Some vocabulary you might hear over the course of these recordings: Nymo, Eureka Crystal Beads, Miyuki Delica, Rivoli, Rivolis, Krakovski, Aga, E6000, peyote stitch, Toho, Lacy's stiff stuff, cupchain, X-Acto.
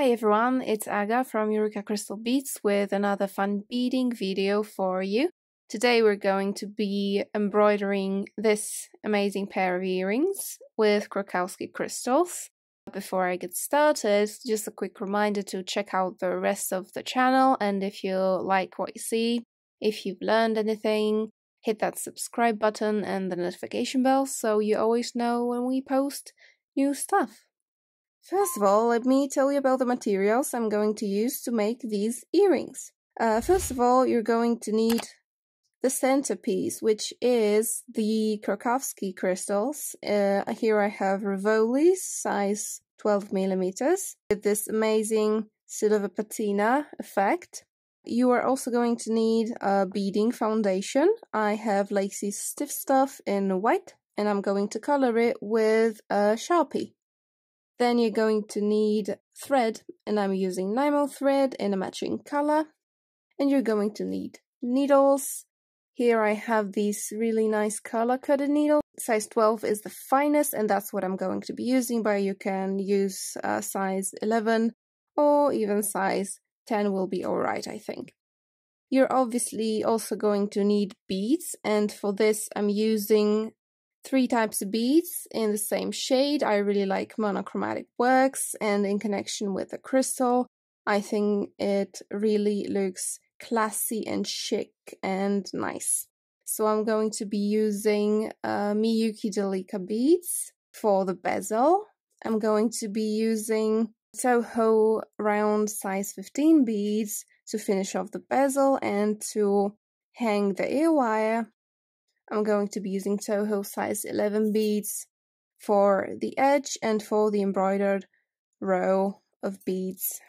Hi everyone, it's Aga from Eureka Crystal Beads with another fun beading video for you. Today we're going to be embroidering this amazing pair of earrings with Krakovski crystals. Before I get started, just a quick reminder to check out the rest of the channel, and if you like what you see, if you've learned anything, hit that subscribe button and the notification bell so you always know when we post new stuff. First of all, let me tell you about the materials I'm going to use to make these earrings. First of all, you're going to need the centerpiece, which is the Krakovski crystals. Here I have Rivolis, size 12mm, with this amazing silver patina effect. You are also going to need a beading foundation. I have Lacy's Stiff Stuff in white, and I'm going to color it with a Sharpie. Then you're going to need thread, and I'm using Nymo thread in a matching color. And you're going to need needles. Here I have these really nice color-coded needles. Size 12 is the finest, and that's what I'm going to be using, but you can use size 11 or even size 10 will be alright, I think. You're obviously also going to need beads, and for this I'm using three types of beads in the same shade. I really like monochromatic works, and in connection with the crystal, I think it really looks classy and chic and nice. So I'm going to be using Miyuki Delica beads for the bezel. I'm going to be using Toho round size 15 beads to finish off the bezel and to hang the ear wire. I'm going to be using Toho size 11 beads for the edge and for the embroidered row of beads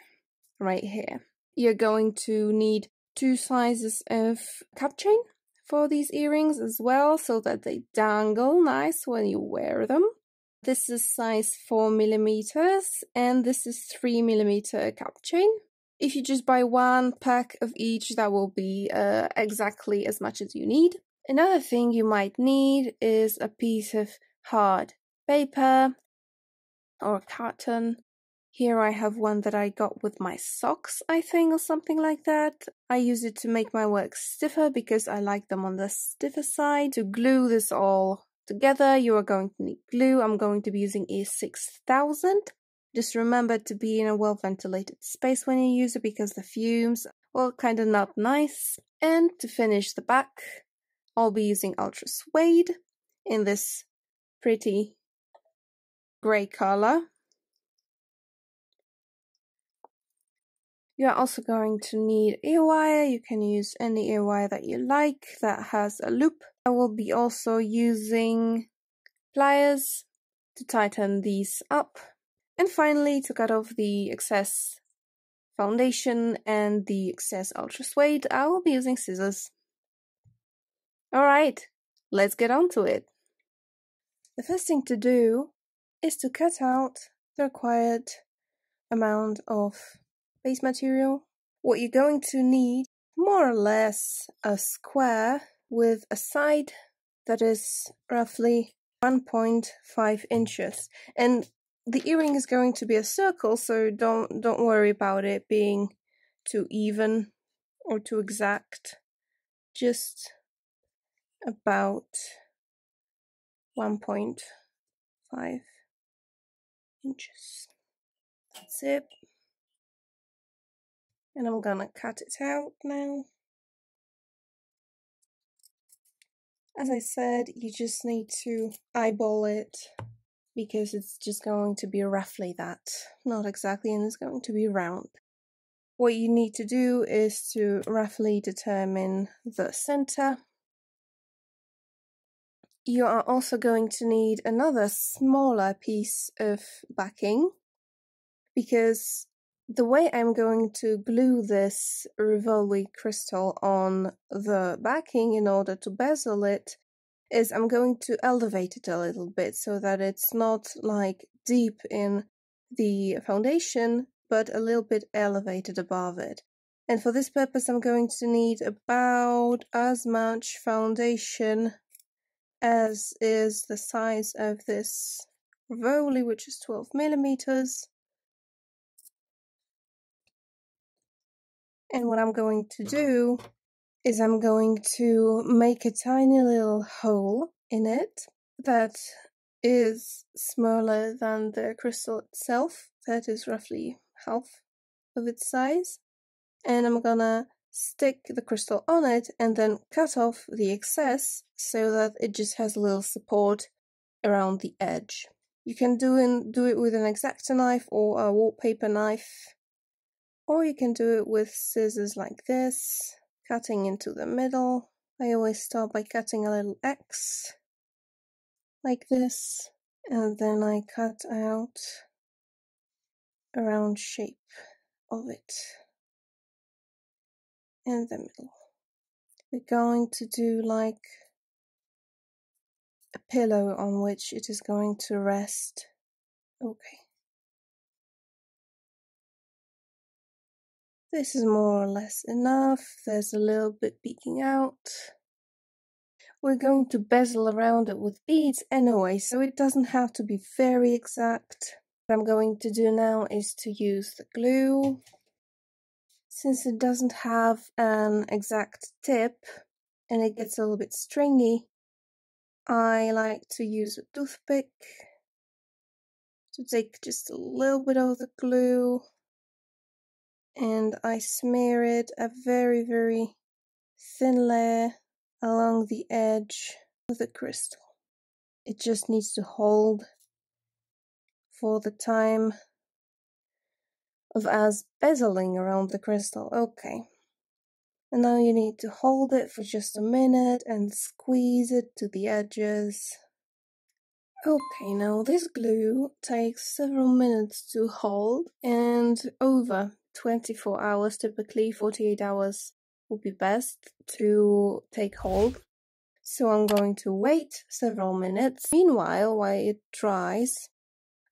right here. You're going to need two sizes of cup chain for these earrings as well, so that they dangle nice when you wear them. This is size 4mm and this is 3mm cup chain. If you just buy one pack of each, that will be exactly as much as you need. Another thing you might need is a piece of hard paper or cotton. Here I have one that I got with my socks, I think, or something like that. I use it to make my work stiffer because I like them on the stiffer side. To glue this all together, you are going to need glue. I'm going to be using E6000. Just remember to be in a well-ventilated space when you use it because the fumes are kind of not nice. And to finish the back, I'll be using Ultra Suede in this pretty grey colour. You're also going to need ear wire. You can use any ear wire that you like that has a loop. I will be also using pliers to tighten these up. And finally, to cut off the excess foundation and the excess Ultra Suede, I will be using scissors. Alright, let's get on to it. The first thing to do is to cut out the required amount of base material. What you're going to need, more or less a square with a side that is roughly 1.5 inches. And the earring is going to be a circle, so don't worry about it being too even or too exact. Just about 1.5 inches. That's it. And I'm gonna cut it out now. As I said, you just need to eyeball it because it's just going to be roughly that. Not exactly, and it's going to be round. What you need to do is to roughly determine the center. You are also going to need another smaller piece of backing, because the way I'm going to glue this Rivoli crystal on the backing in order to bezel it is I'm going to elevate it a little bit so that it's not like deep in the foundation, but a little bit elevated above it. And for this purpose, I'm going to need about as much foundation as is the size of this Rivoli, which is 12mm. And what I'm going to do is I'm going to make a tiny little hole in it that is smaller than the crystal itself. That is roughly half of its size. And I'm gonna stick the crystal on it and then cut off the excess so that it just has a little support around the edge. You can do it with an X-Acto knife or a wallpaper knife, or you can do it with scissors like this, cutting into the middle. I always start by cutting a little X like this, and then I cut out a round shape of it in the middle. We're going to do like a pillow on which it is going to rest. Okay. This is more or less enough. There's a little bit peeking out. We're going to bezel around it with beads anyway, so it doesn't have to be very exact. What I'm going to do now is to use the glue. Since it doesn't have an exact tip and it gets a little bit stringy, I like to use a toothpick to take just a little bit of the glue, and I smear it a very, very thin layer along the edge of the crystal. It just needs to hold for the time of us bezeling around the crystal. Okay, and now you need to hold it for just a minute and squeeze it to the edges. Okay, now this glue takes several minutes to hold, and over 24 hours, typically 48 hours would be best to take hold. So I'm going to wait several minutes. Meanwhile, while it dries,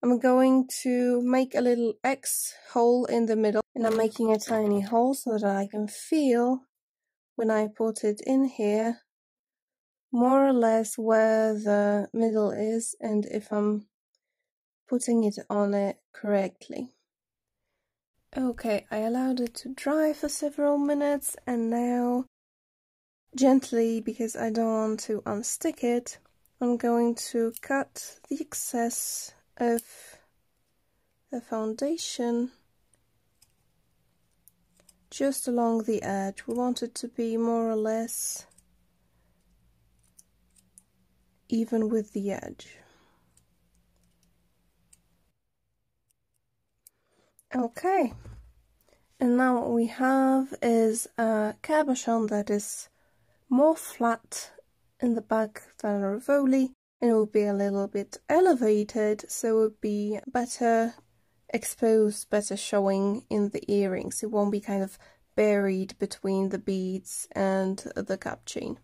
I'm going to make a little X hole in the middle, and I'm making a tiny hole so that I can feel when I put it in here more or less where the middle is and if I'm putting it on it correctly. Okay, I allowed it to dry for several minutes, and now gently, because I don't want to unstick it, I'm going to cut the excess of the foundation just along the edge. We want it to be more or less even with the edge. Okay, and now what we have is a cabochon that is more flat in the back than a Rivoli. It will be a little bit elevated, so it will be better exposed, better showing in the earrings. It won't be kind of buried between the beads and the cap chain.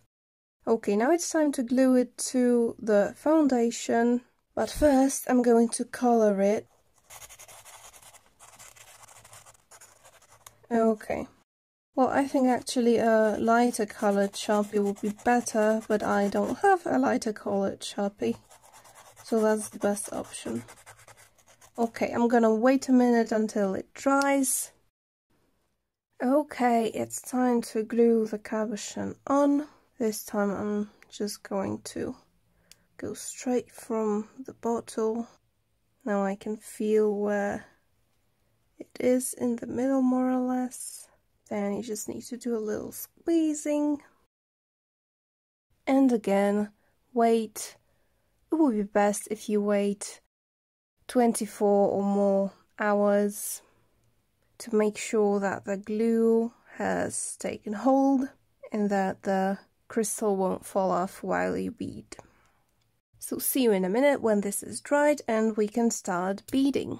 Okay, now it's time to glue it to the foundation, but first I'm going to color it. Okay, well, I think actually a lighter colored Sharpie would be better, but I don't have a lighter colored Sharpie, so that's the best option. Okay, I'm gonna wait a minute until it dries. Okay, it's time to glue the cabochon on. This time I'm just going to go straight from the bottle. Now I can feel where it is in the middle, more or less. Then you just need to do a little squeezing. And again, wait. It would be best if you wait 24 or more hours to make sure that the glue has taken hold and that the crystal won't fall off while you bead. So see you in a minute when this is dried and we can start beading.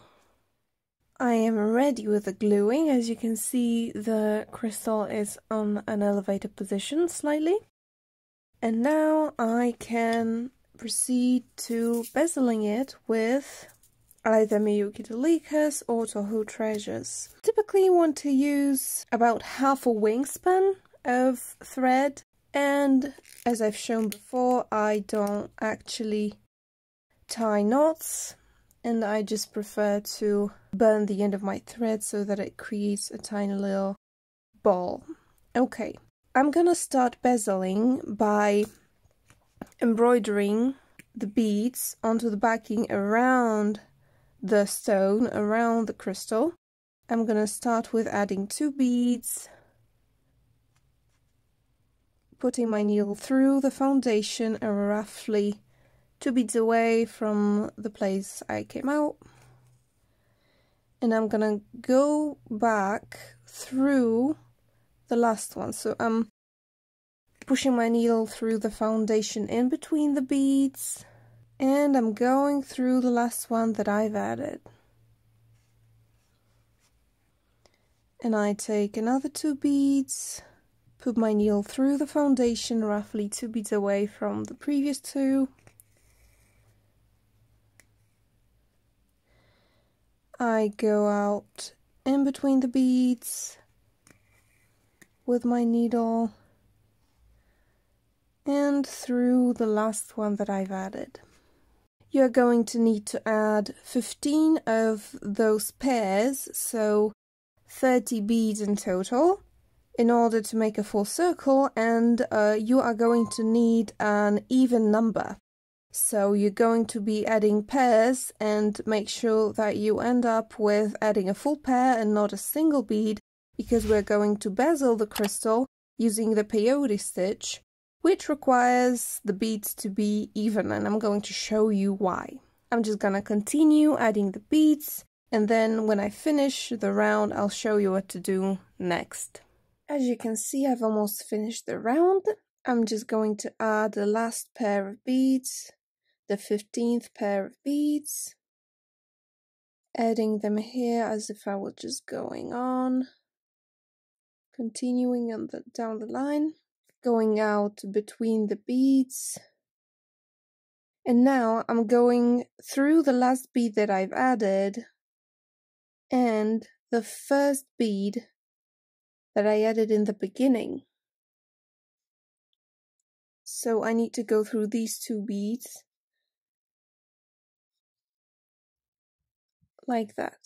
I am ready with the gluing. As you can see, the crystal is on an elevated position slightly. And now I can proceed to bezeling it with either Miyuki Delica's or Toho treasures. Typically you want to use about half a wingspan of thread, and as I've shown before, I don't actually tie knots, and I just prefer to burn the end of my thread so that it creates a tiny little ball. Okay, I'm gonna start bezeling by embroidering the beads onto the backing around the stone, around the crystal. I'm gonna start with adding 2 beads, putting my needle through the foundation and roughly 2 beads away from the place I came out. And I'm gonna go back through the last one. So I'm pushing my needle through the foundation in between the beads, and I'm going through the last one that I've added. And I take another 2 beads, put my needle through the foundation, roughly 2 beads away from the previous 2. I go out in between the beads with my needle and through the last one that I've added. You're going to need to add 15 of those pairs, so 30 beads in total, in order to make a full circle, and you are going to need an even number. So you're going to be adding pairs, and make sure that you end up with adding a full pair and not a single bead, because we're going to bezel the crystal using the peyote stitch, which requires the beads to be even, and I'm going to show you why. I'm just gonna continue adding the beads, and then when I finish the round, I'll show you what to do next. As you can see, I've almost finished the round. I'm just going to add the last pair of beads, the 15th pair of beads, adding them here as if I were just going on, continuing on down the line, going out between the beads. And now I'm going through the last bead that I've added and the first bead that I added in the beginning. So I need to go through these 2 beads like that.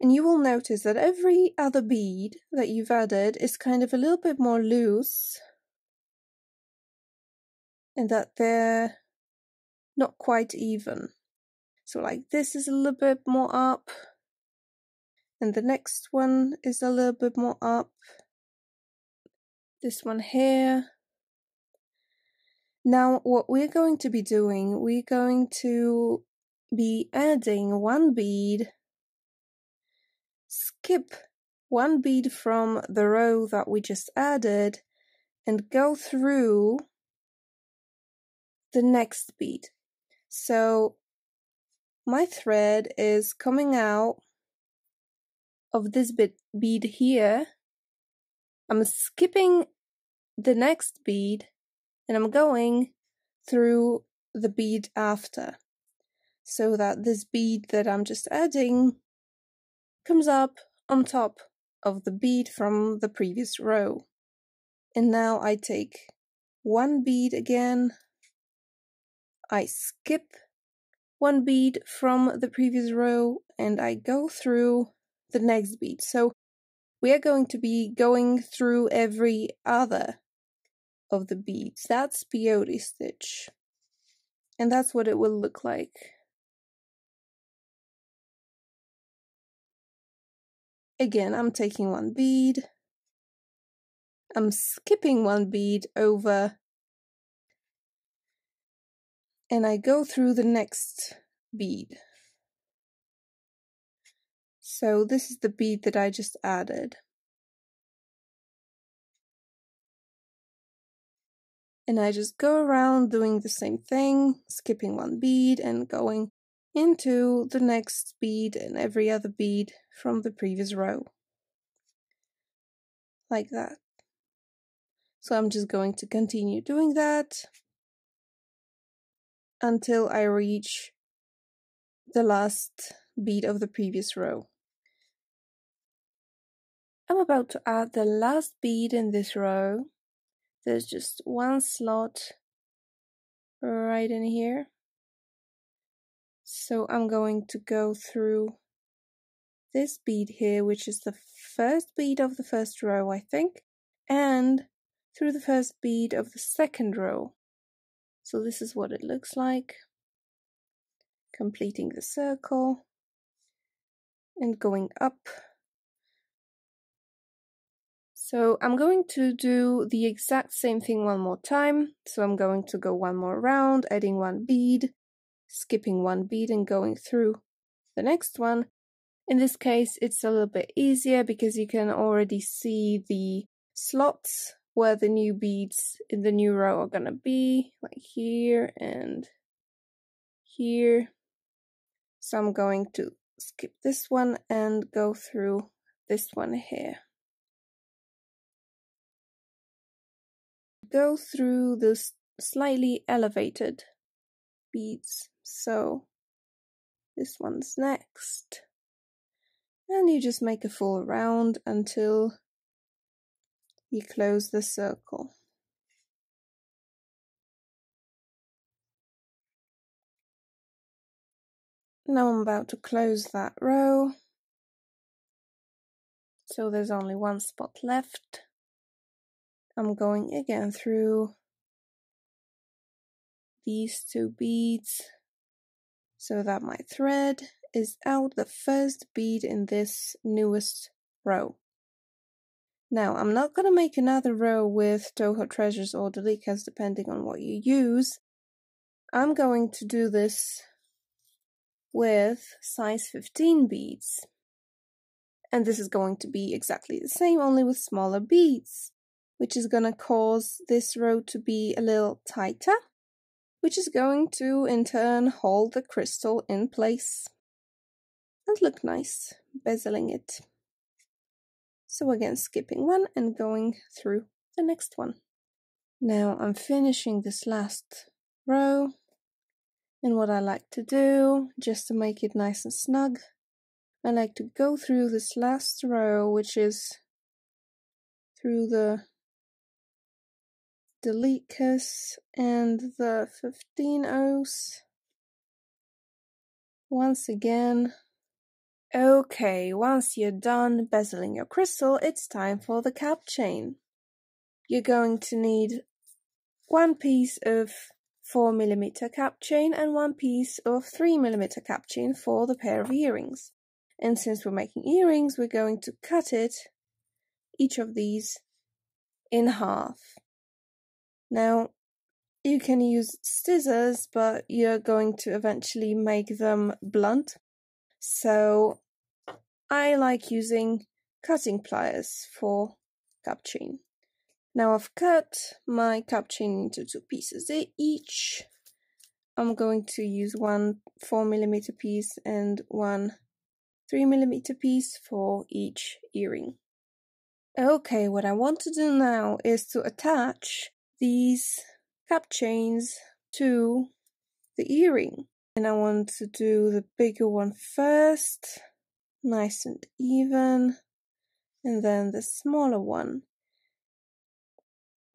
And you will notice that every other bead that you've added is kind of a little bit more loose, and that they're not quite even. So like this is a little bit more up, and the next one is a little bit more up, this one here. Now what we're going to be doing, we're going to be adding 1 bead, skip 1 bead from the row that we just added, and go through the next bead. So my thread is coming out of this bead here, I'm skipping the next bead, and I'm going through the bead after, so that this bead that I'm just adding comes up on top of the bead from the previous row. And now I take 1 bead again, I skip 1 bead from the previous row, and I go through the next bead. So we are going to be going through every other of the beads. That's peyote stitch, and that's what it will look like. Again, I'm taking 1 bead, I'm skipping 1 bead over, and I go through the next bead. So this is the bead that I just added. And I just go around doing the same thing, skipping 1 bead and going into the next bead and every other bead from the previous row. Like that. So I'm just going to continue doing that until I reach the last bead of the previous row. I'm about to add the last bead in this row. There's just 1 slot right in here. So I'm going to go through this bead here, which is the first bead of the first row, I think, and through the first bead of the second row. So this is what it looks like, completing the circle and going up. So I'm going to do the exact same thing one more time. So I'm going to go one more round, adding one bead, skipping one bead and going through the next one. In this case, it's a little bit easier because you can already see the slots where the new beads in the new row are gonna be, like here and here. So I'm going to skip this one and go through this one here. Go through the slightly elevated beads. So this one's next. And you just make a full round until you close the circle. Now I'm about to close that row. So there's only one spot left. I'm going again through these two beads so that my thread is out the first bead in this newest row. Now, I'm not going to make another row with Toho Treasures or Delicas, depending on what you use. I'm going to do this with size 15 beads. And this is going to be exactly the same, only with smaller beads, which is going to cause this row to be a little tighter, which is going to, in turn, hold the crystal in place and look nice, bezeling it. So again, skipping one and going through the next one. Now I'm finishing this last row, and what I like to do, just to make it nice and snug, I like to go through this last row, which is through the Delicas and the 15-0s once again. Okay, once you're done bezeling your crystal, it's time for the cap chain. You're going to need one piece of 4mm cap chain and one piece of 3mm cap chain for the pair of earrings. And since we're making earrings, we're going to cut it, each of these, in half. Now, you can use scissors, but you're going to eventually make them blunt. So I like using cutting pliers for cap chain. Now I've cut my cap chain into two pieces each. I'm going to use one 4mm piece and one 3mm piece for each earring. Okay, what I want to do now is to attach these cap chains to the earring. And I want to do the bigger one first, nice and even, and then the smaller one.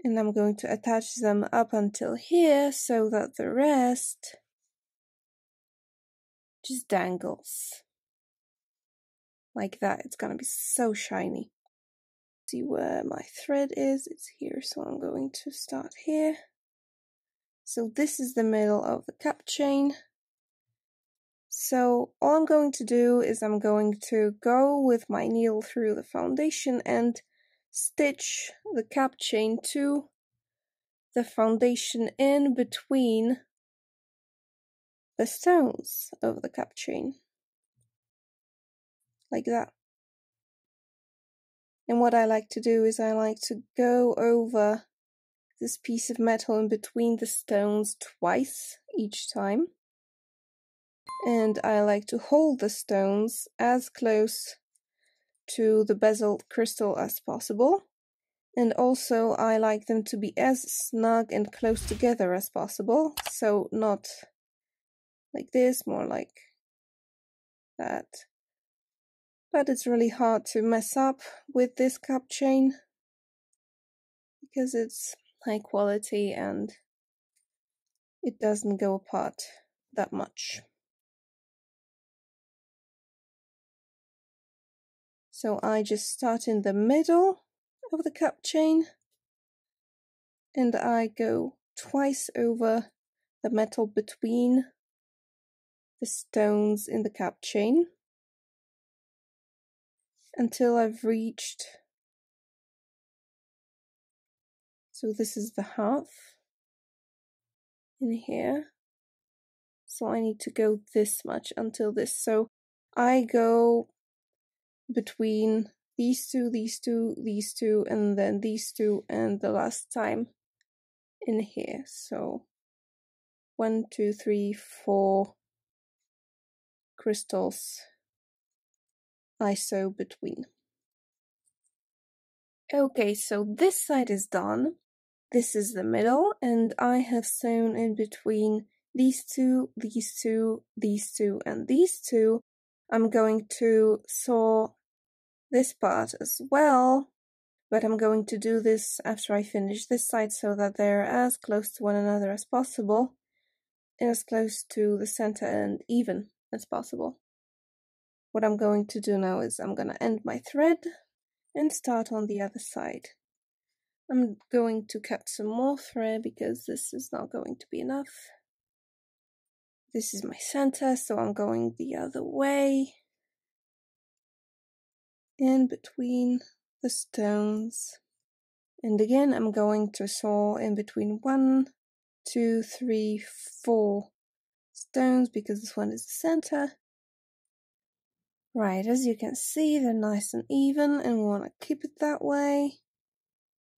And I'm going to attach them up until here so that the rest just dangles. Like that, it's going to be so shiny. See where my thread is, it's here, so I'm going to start here. So this is the middle of the cap chain. So all I'm going to do is I'm going to go with my needle through the foundation and stitch the cap chain to the foundation in between the stones of the cap chain. Like that. And what I like to do is I like to go over this piece of metal in between the stones twice each time. And I like to hold the stones as close to the bezeled crystal as possible. And also I like them to be as snug and close together as possible. So not like this, more like that. But it's really hard to mess up with this cap chain because it's high quality and it doesn't go apart that much. So I just start in the middle of the cup chain and I go twice over the metal between the stones in the cup chain until I've reached, so this is the half in here, so I need to go this much until this, so I go between these two, and then these two, and the last time in here, so 1, 2, 3, 4 crystals I sew between. Okay, so this side is done. This is the middle, and I have sewn in between these two, these two, these two, and these two. I'm going to sew this part as well, but I'm going to do this after I finish this side so that they're as close to one another as possible, and as close to the center and even as possible. What I'm going to do now is I'm going to end my thread and start on the other side. I'm going to cut some more thread because this is not going to be enough. This is my center, so I'm going the other way in between the stones, and again I'm going to sew in between 1, 2, 3, 4 stones because this one is the center. Right, as you can see, they're nice and even and we want to keep it that way,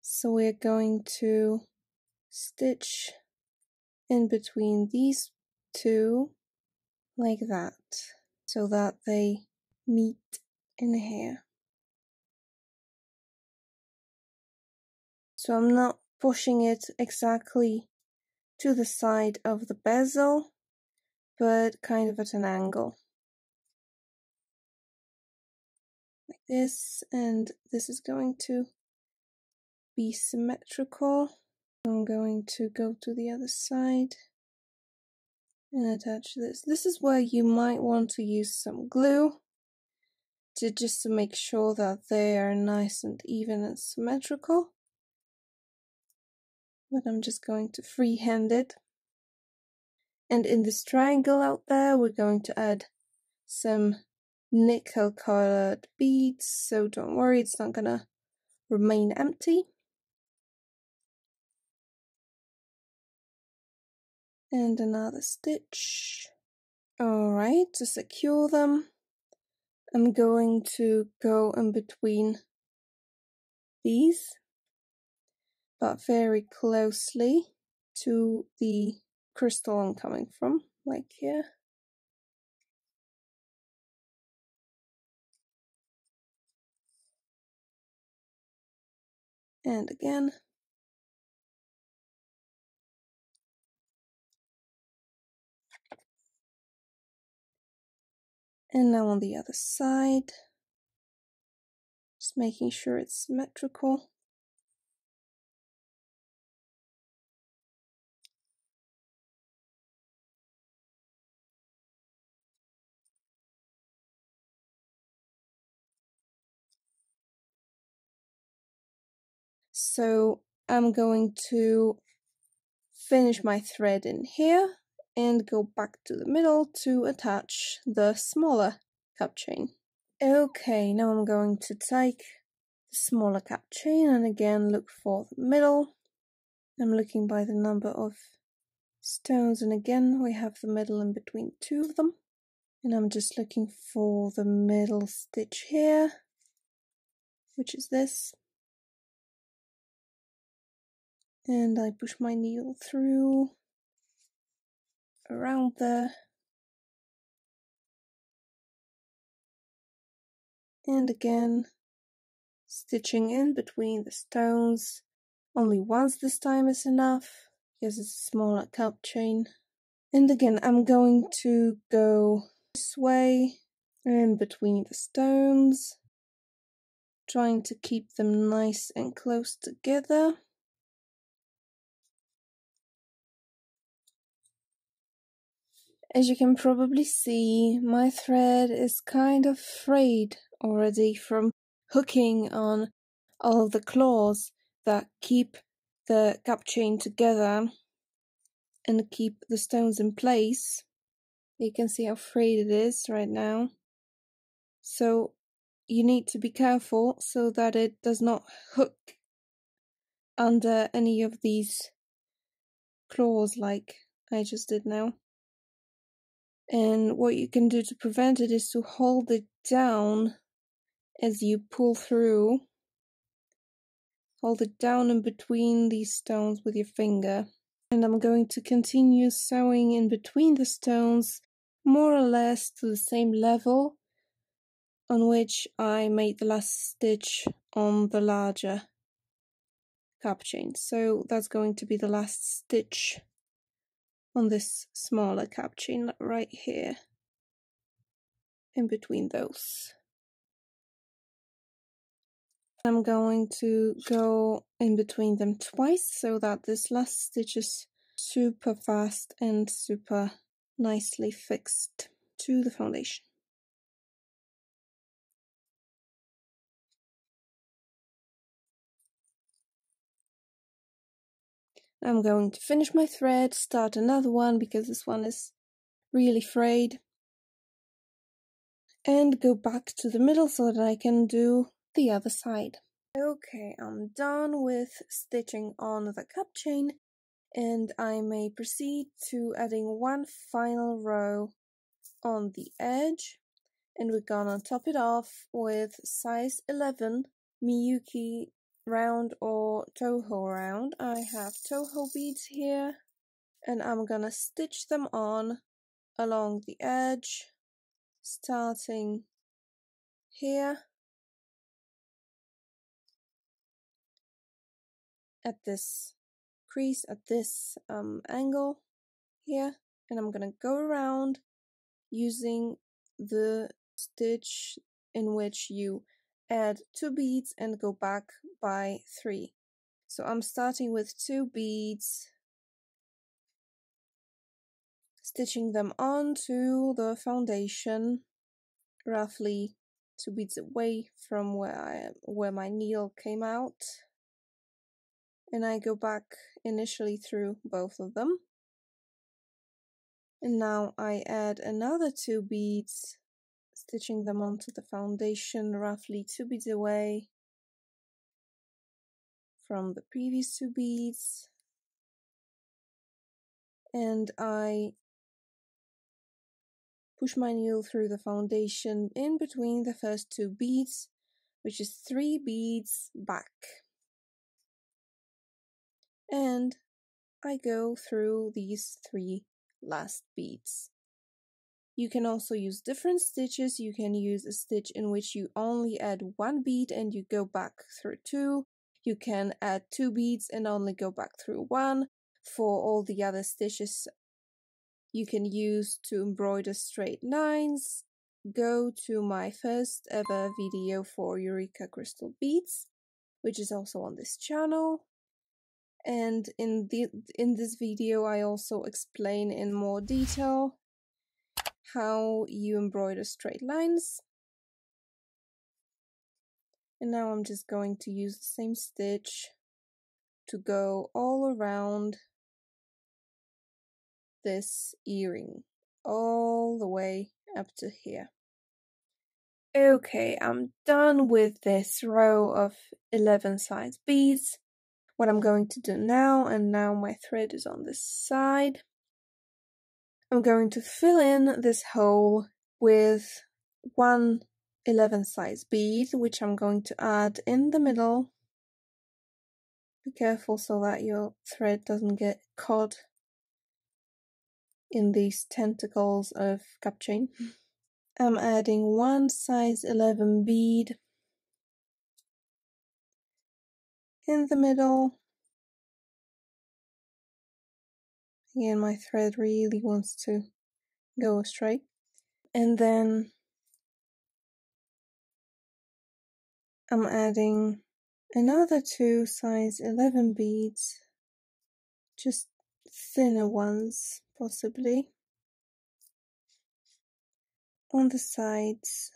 so we're going to stitch in between these two like that so that they meet in here. So I'm not pushing it exactly to the side of the bezel, but kind of at an angle. Like this, and this is going to be symmetrical. I'm going to go to the other side and attach this. This is where you might want to use some glue just to make sure that they are nice and even and symmetrical. But I'm just going to freehand it. And in this triangle out there, we're going to add some nickel colored beads, so don't worry, it's not gonna remain empty. And another stitch. Alright, to secure them, I'm going to go in between these, but very closely to the crystal I'm coming from, like here. And again. And now on the other side, just making sure it's symmetrical. So I'm going to finish my thread in here and go back to the middle to attach the smaller cup chain. Okay, now I'm going to take the smaller cup chain and again look for the middle. I'm looking by the number of stones, and again we have the middle in between two of them. And I'm just looking for the middle stitch here, which is this. And I push my needle through, around there, and again stitching in between the stones. Only once this time is enough because it's a smaller cup chain. And again I'm going to go this way in between the stones, trying to keep them nice and close together. As you can probably see, my thread is kind of frayed already from hooking on all the claws that keep the cap chain together and keep the stones in place. You can see how frayed it is right now. So you need to be careful so that it does not hook under any of these claws like I just did now. And what you can do to prevent it is to hold it down as you pull through. Hold it down in between these stones with your finger. And I'm going to continue sewing in between the stones, more or less to the same level on which I made the last stitch on the larger cap chain. So that's going to be the last stitch on this smaller cap chain right here, in between those. I'm going to go in between them twice so that this last stitch is super fast and super nicely fixed to the foundation. I'm going to finish my thread, start another one because this one is really frayed, and go back to the middle so that I can do the other side. Okay, I'm done with stitching on the cap chain, and I may proceed to adding one final row on the edge, and we're gonna top it off with size 11 Miyuki round or Toho round. I have Toho beads here, and I'm gonna stitch them on along the edge, starting here at this crease, at this angle here, and I'm gonna go around using the stitch in which you add 2 beads and go back by 3. So I'm starting with 2 beads, stitching them onto the foundation, roughly 2 beads away from where my needle came out, and I go back initially through both of them. And now I add another 2 beads, stitching them onto the foundation, roughly 2 beads away from the previous 2 beads. And I push my needle through the foundation in between the first 2 beads, which is 3 beads back. And I go through these 3 last beads. You can also use different stitches. You can use a stitch in which you only add 1 bead and you go back through 2. You can add 2 beads and only go back through 1. For all the other stitches you can use to embroider straight lines, go to my first ever video for Eureka Crystal Beads, which is also on this channel. And in this video I also explain in more detail how you embroider straight lines. And now I'm just going to use the same stitch to go all around this earring, all the way up to here. Okay, I'm done with this row of 11 size beads. What I'm going to do now, and now my thread is on this side, I'm going to fill in this hole with one 11 size bead, which I'm going to add in the middle. Be careful so that your thread doesn't get caught in these tentacles of cap chain. I'm adding one size 11 bead in the middle. Again, my thread really wants to go straight. And then I'm adding another 2 size 11 beads, just thinner ones possibly, on the sides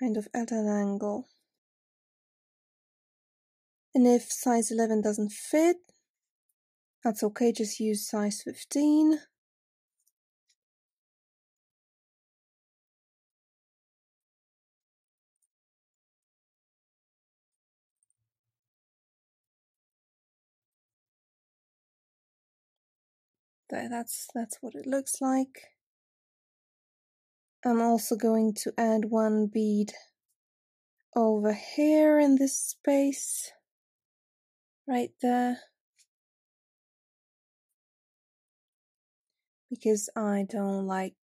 kind of at an angle. And if size 11 doesn't fit, that's okay, just use size 15. There, that's what it looks like. I'm also going to add one bead over here in this space, right there, because I don't like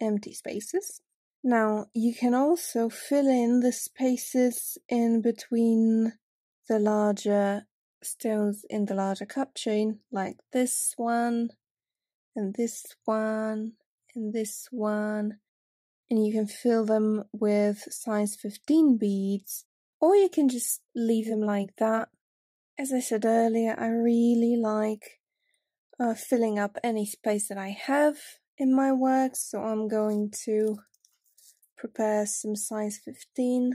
empty spaces. Now, you can also fill in the spaces in between the larger stones in the larger cup chain, like this one, and this one, and this one, and you can fill them with size 15 beads, or you can just leave them like that. As I said earlier, I really like filling up any space that I have in my work, so I'm going to prepare some size 15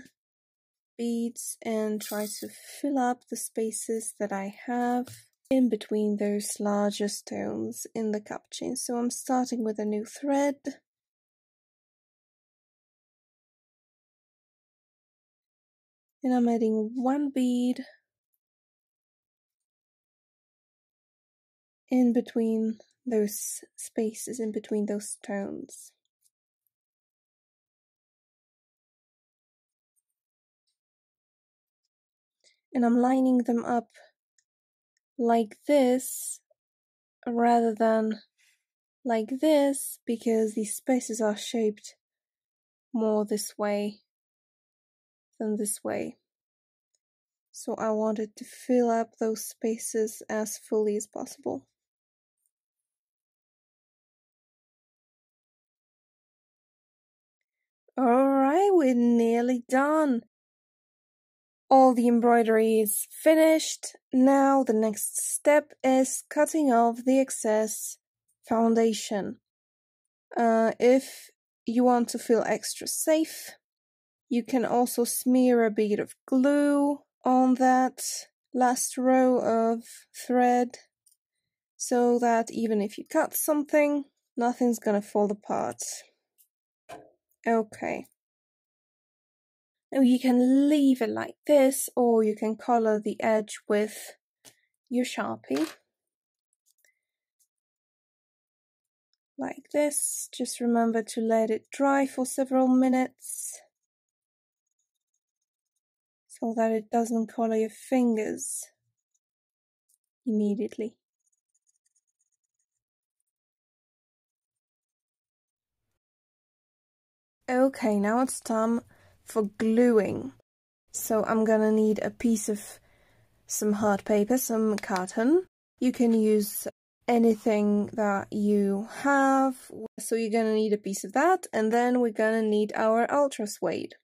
beads and try to fill up the spaces that I have in between those larger stones in the cup chain. So I'm starting with a new thread, and I'm adding one bead in between those spaces, in between those stones. And I'm lining them up like this rather than like this, because these spaces are shaped more this way than this way. So I wanted to fill up those spaces as fully as possible. Alright, we're nearly done. All the embroidery is finished. Now the next step is cutting off the excess foundation. If you want to feel extra safe, you can also smear a bead of glue on that last row of thread, so that even if you cut something, nothing's gonna fall apart. Okay. Now you can leave it like this, or you can color the edge with your Sharpie. Like this, just remember to let it dry for several minutes, so that it doesn't color your fingers immediately. Okay, now it's time for gluing. So I'm gonna need a piece of some hard paper, some carton. You can use anything that you have. So you're gonna need a piece of that, and then we're gonna need our ultra suede.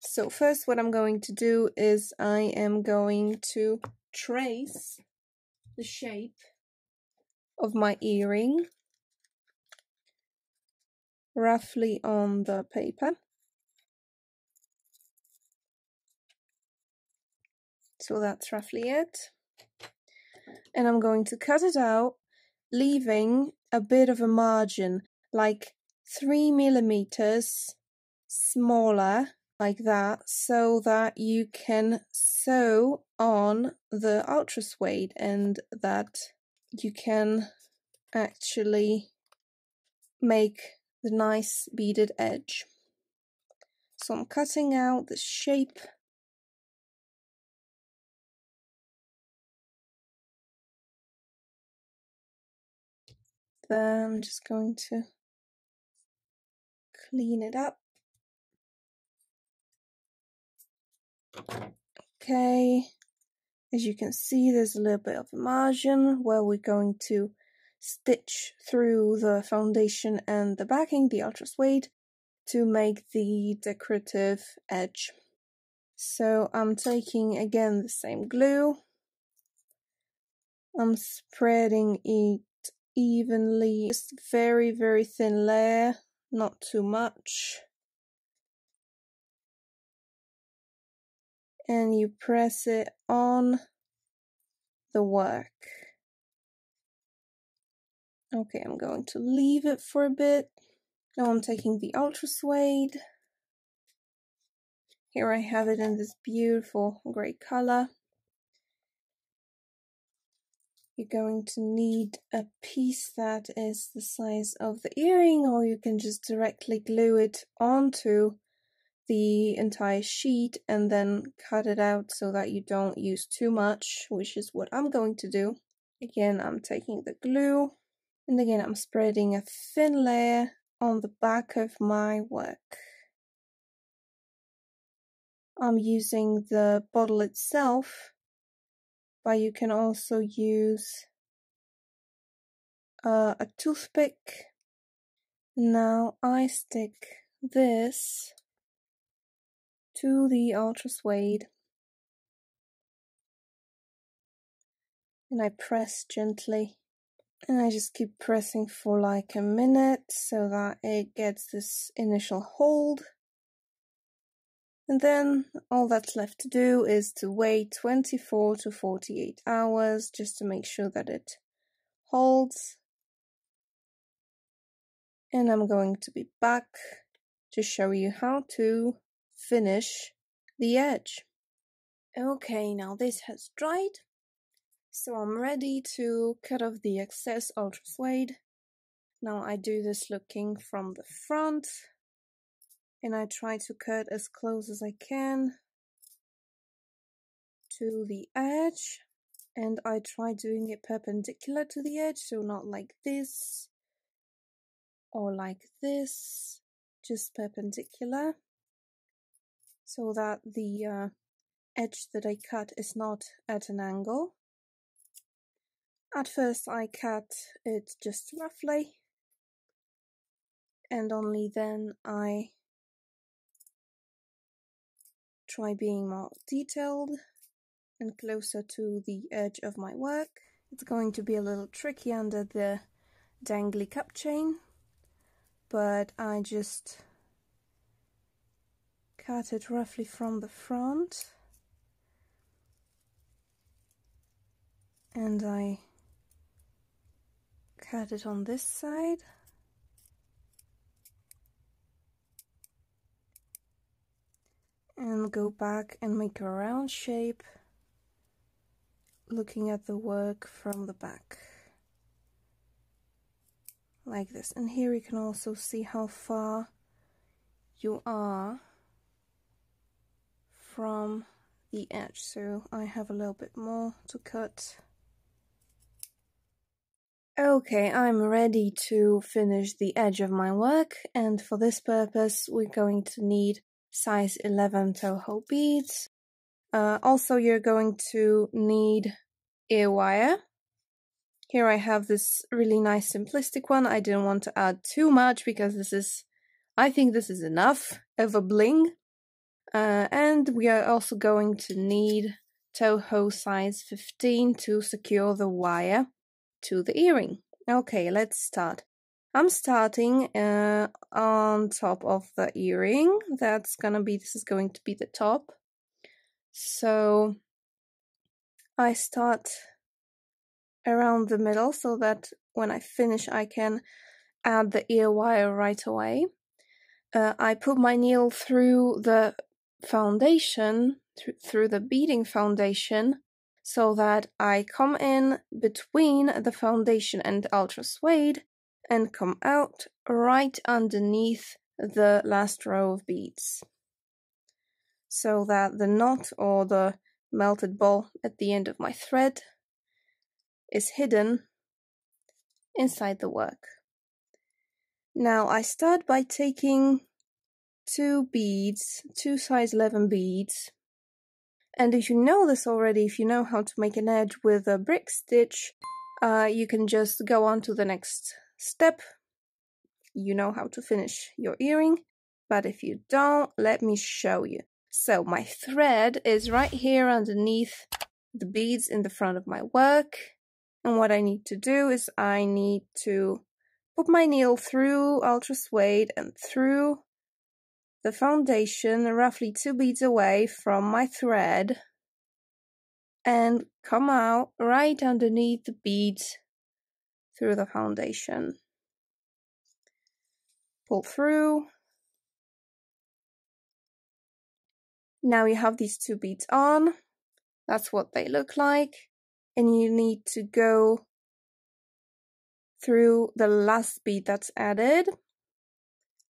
So first what I'm going to do is I am going to trace the shape of my earring roughly on the paper. So that's roughly it. And I'm going to cut it out, leaving a bit of a margin, like 3 millimeters smaller, like that, so that you can sew on the ultra suede and that you can actually make the nice beaded edge. So I'm cutting out the shape. There, I'm just going to clean it up. Okay, as you can see, there's a little bit of a margin where we're going to stitch through the foundation and the backing, the ultra suede, to make the decorative edge. So I'm taking again the same glue, I'm spreading it evenly, just very, very thin layer, not too much, and you press it on the work. Okay, I'm going to leave it for a bit. Now I'm taking the ultra suede. Here I have it in this beautiful grey colour. You're going to need a piece that is the size of the earring, or you can just directly glue it onto the entire sheet and then cut it out so that you don't use too much, which is what I'm going to do. Again, I'm taking the glue, and again I'm spreading a thin layer on the back of my work. I'm using the bottle itself, but you can also use a toothpick. Now I stick this to the ultra suede and I press gently, and I just keep pressing for like a minute so that it gets this initial hold. And then all that's left to do is to wait 24 to 48 hours just to make sure that it holds. And I'm going to be back to show you how to finish the edge. Okay, now this has dried, so I'm ready to cut off the excess ultra suede. Now I do this looking from the front, and I try to cut as close as I can to the edge, and I try doing it perpendicular to the edge, so not like this or like this, just perpendicular, so that the edge that I cut is not at an angle. At first I cut it just roughly, and only then I try being more detailed and closer to the edge of my work. It's going to be a little tricky under the dangly cup chain, but I just cut it roughly from the front, and I cut it on this side. And go back and make a round shape, looking at the work from the back, like this. And here you can also see how far you are from the edge, so I have a little bit more to cut. Okay, I'm ready to finish the edge of my work, and for this purpose we're going to need size 11 Toho beads. Also you're going to need ear wire. Here I have this really nice simplistic one. I didn't want to add too much because I think this is enough of a bling. And we are also going to need Toho size 15 to secure the wire to the earring. Okay, let's start. I'm starting on top of the earring. This is going to be the top. So I start around the middle so that when I finish I can add the ear wire right away. I put my needle through the foundation, through the beading foundation, so that I come in between the foundation and ultra suede and come out right underneath the last row of beads, so that the knot or the melted ball at the end of my thread is hidden inside the work. Now I start by taking two size 11 beads, and if you know this already, if you know how to make an edge with a brick stitch, you can just go on to the next step. You know how to finish your earring, but if you don't, let me show you. So my thread is right here underneath the beads in the front of my work, and what I need to do is I need to put my needle through ultra suede and through the foundation roughly 2 beads away from my thread and come out right underneath the beads through the foundation. Pull through. Now you have these 2 beads on. That's what they look like. And you need to go through the last bead that's added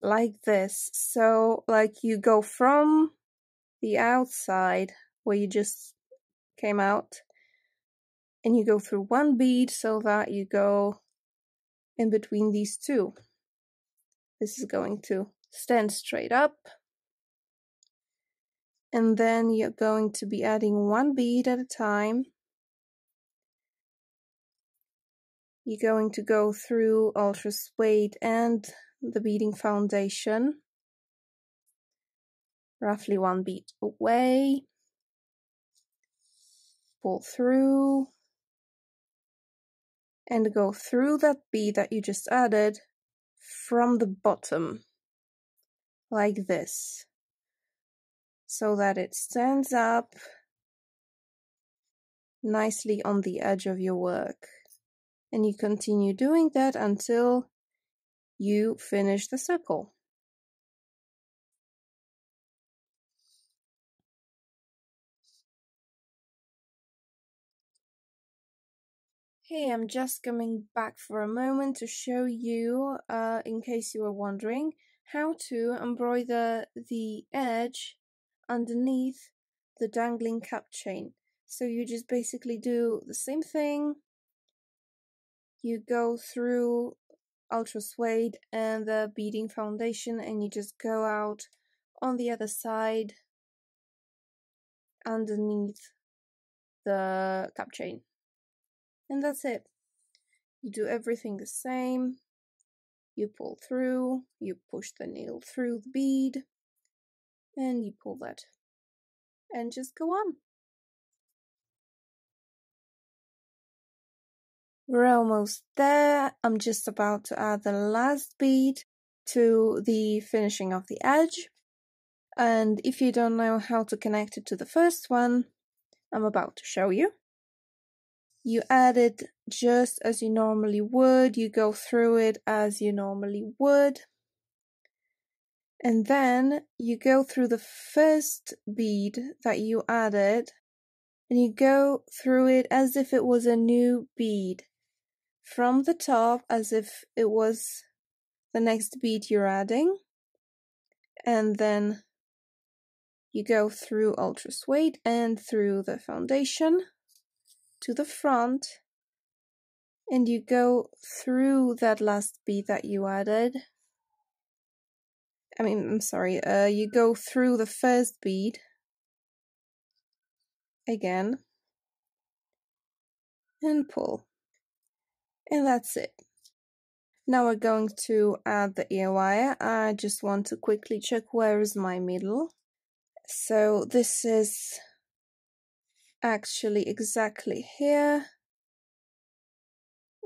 like this. So like you go from the outside where you just came out and you go through 1 bead so that you go in between these two. This is going to stand straight up. And then you're going to be adding 1 bead at a time. You're going to go through ultra suede and the beading foundation, roughly 1 bead away, pull through, and go through that bead that you just added from the bottom, like this, so that it stands up nicely on the edge of your work. And you continue doing that until you finish the circle. Hey, I'm just coming back for a moment to show you, in case you were wondering, how to embroider the edge underneath the dangling cap chain. So you just basically do the same thing. You go through ultra suede and the beading foundation and you just go out on the other side underneath the cap chain. And that's it. You do everything the same. You pull through, you push the needle through the bead and you pull that and just go on. We're almost there. I'm just about to add the last bead to the finishing of the edge. And if you don't know how to connect it to the first one, I'm about to show you. You add it just as you normally would. You go through it as you normally would. And then you go through the first bead that you added and you go through it as if it was a new bead. From the top, as if it was the next bead you're adding, and then you go through ultra suede and through the foundation to the front, and you go through that last bead that you added. You go through the first bead again and pull. And that's it. Now we're going to add the ear wire. I just want to quickly check where is my middle. So this is actually exactly here.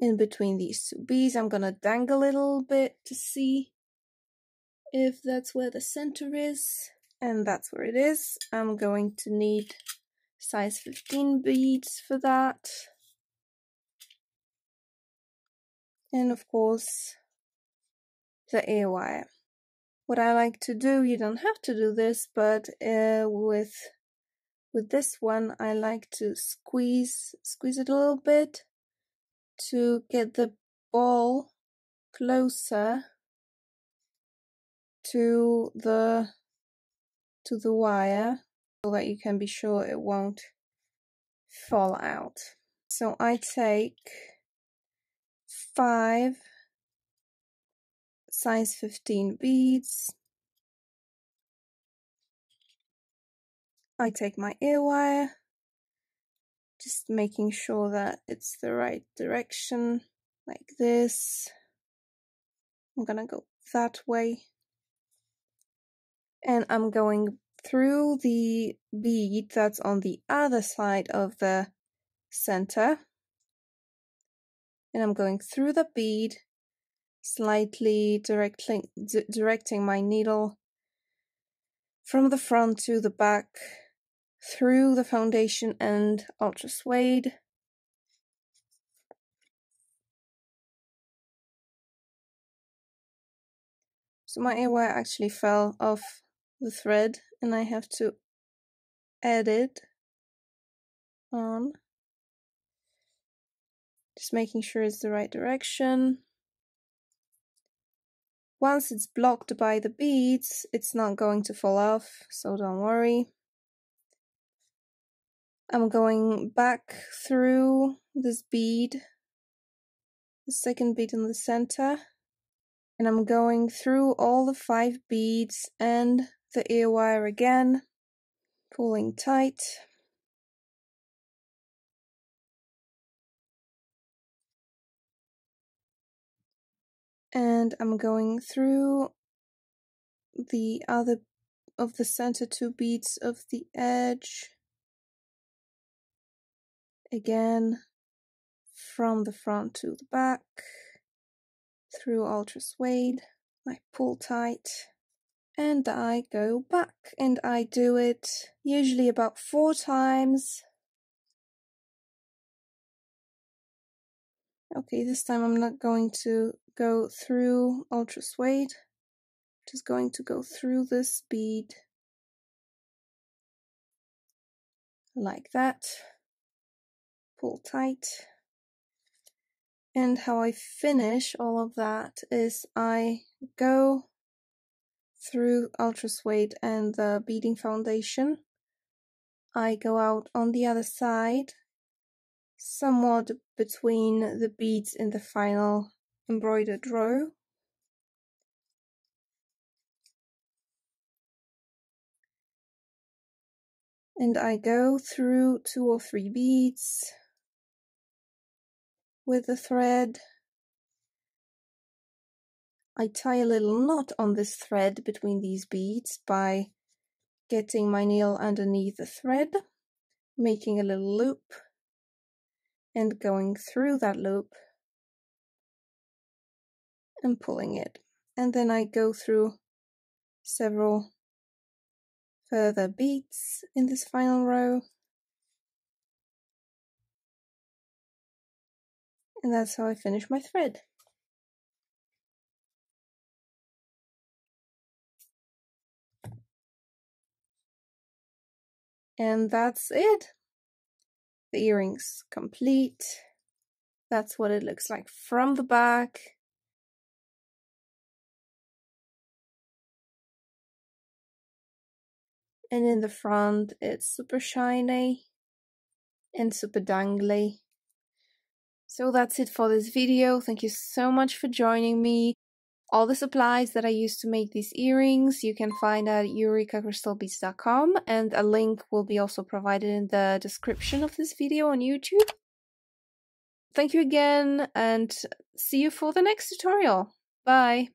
In between these 2 beads, I'm gonna dangle a little bit to see if that's where the center is. And that's where it is. I'm going to need size 15 beads for that. And of course, the ear wire. What I like to do, you don't have to do this, but with this one, I like to squeeze it a little bit to get the ball closer to the wire, so that you can be sure it won't fall out. So I take 5 size 15 beads. I take my ear wire, just making sure that it's the right direction, like this. I'm gonna go that way. And I'm going through the bead that's on the other side of the center. And I'm going through the bead, slightly directing my needle from the front to the back, through the foundation and ultra suede. So my earwire actually fell off the thread and I have to add it on. Just making sure it's the right direction. Once it's blocked by the beads, it's not going to fall off, so don't worry. I'm going back through this bead, the second bead in the center, and I'm going through all the 5 beads and the ear wire again, pulling tight. And I'm going through the other of the center 2 beads of the edge again, from the front to the back, through ultra suede. I pull tight and I go back, and I do it usually about 4 times. Okay, this time I'm not going to go through ultra suede, just going to go through this bead like that, pull tight. And how I finish all of that is I go through ultra suede and the beading foundation. I go out on the other side, somewhat between the beads in the final embroidered row. And I go through 2 or 3 beads with the thread. I tie a little knot on this thread between these beads by getting my needle underneath the thread, making a little loop, and going through that loop and pulling it. And then I go through several further beads in this final row. And that's how I finish my thread. And that's it. The earring's complete. That's what it looks like from the back. And in the front, it's super shiny and super dangly. So that's it for this video. Thank you so much for joining me. All the supplies that I used to make these earrings you can find at eurekacrystalbeads.com, and a link will be also provided in the description of this video on YouTube. Thank you again and see you for the next tutorial. Bye!